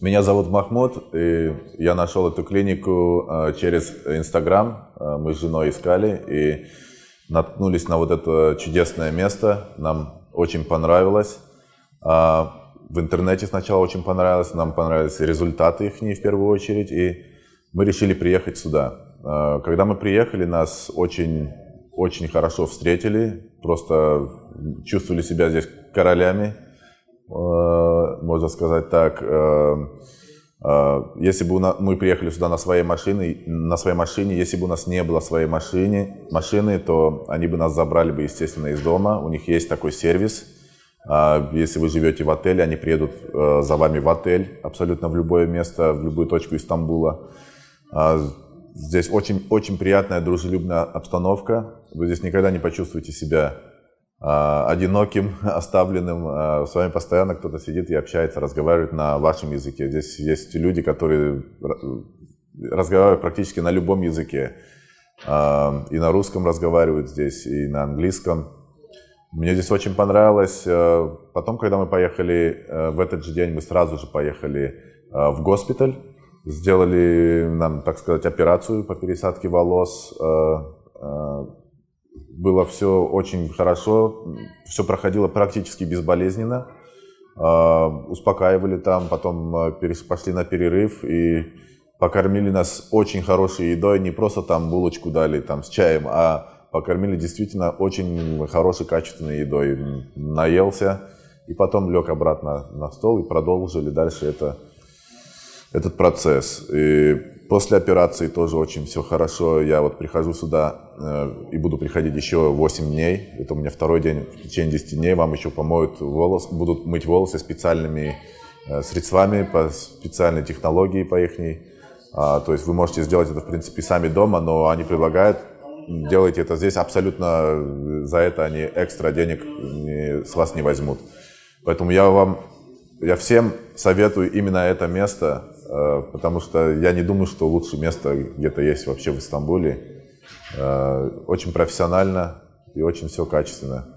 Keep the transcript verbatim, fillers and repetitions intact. Меня зовут Махмуд, и я нашел эту клинику через Инстаграм. Мы с женой искали и наткнулись на вот это чудесное место. Нам очень понравилось. В интернете сначала очень понравилось, нам понравились результаты их в первую очередь, и мы решили приехать сюда. Когда мы приехали, нас очень, очень хорошо встретили, просто чувствовали себя здесь королями, можно сказать так. Если бы мы приехали сюда на своей машине, на своей машине, если бы у нас не было своей машины, машины, то они бы нас забрали бы, естественно, из дома. У них есть такой сервис. Если вы живете в отеле, они приедут за вами в отель, абсолютно в любое место, в любую точку Стамбула. Здесь очень, очень приятная, дружелюбная обстановка. Вы здесь никогда не почувствуете себя одиноким, оставленным. С вами постоянно кто-то сидит и общается, разговаривает на вашем языке. Здесь есть люди, которые разговаривают практически на любом языке. И на русском разговаривают здесь, и на английском. Мне здесь очень понравилось. Потом, когда мы поехали, в этот же день мы сразу же поехали в госпиталь. Сделали нам, так сказать, операцию по пересадке волос. Было все очень хорошо. Все проходило практически безболезненно. Успокаивали там, потом пошли на перерыв и покормили нас очень хорошей едой. Не просто там булочку дали там, с чаем, а покормили действительно очень хорошей, качественной едой. Наелся и потом лег обратно на стол и продолжили дальше это, этот процесс. И после операции тоже очень все хорошо. Я вот прихожу сюда э, и буду приходить еще восемь дней. Это у меня второй день. В течение десяти дней вам еще помоют волосы, будут мыть волосы специальными э, средствами, по специальной технологии по ихней. А, то есть вы можете сделать это, в принципе, сами дома, но они предлагают делайте это здесь, абсолютно за это они экстра денег не, с вас не возьмут. Поэтому я вам, я всем советую именно это место, э, потому что я не думаю, что лучше место где-то есть вообще в Стамбуле. Э, очень профессионально и очень все качественно.